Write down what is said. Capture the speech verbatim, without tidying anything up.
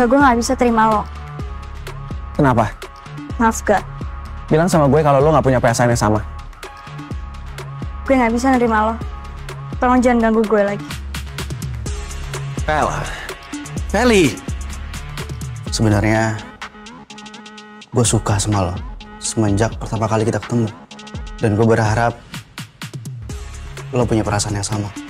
Gak, gue gak bisa terima lo. Kenapa? Maaf, gak. Bilang sama gue kalau lo gak punya perasaan yang sama. Gue gak bisa nerima lo. Tolong jangan ganggu gue lagi. Bella. Fely. Sebenarnya gue suka sama lo semenjak pertama kali kita ketemu. Dan gue berharap lo punya perasaan yang sama.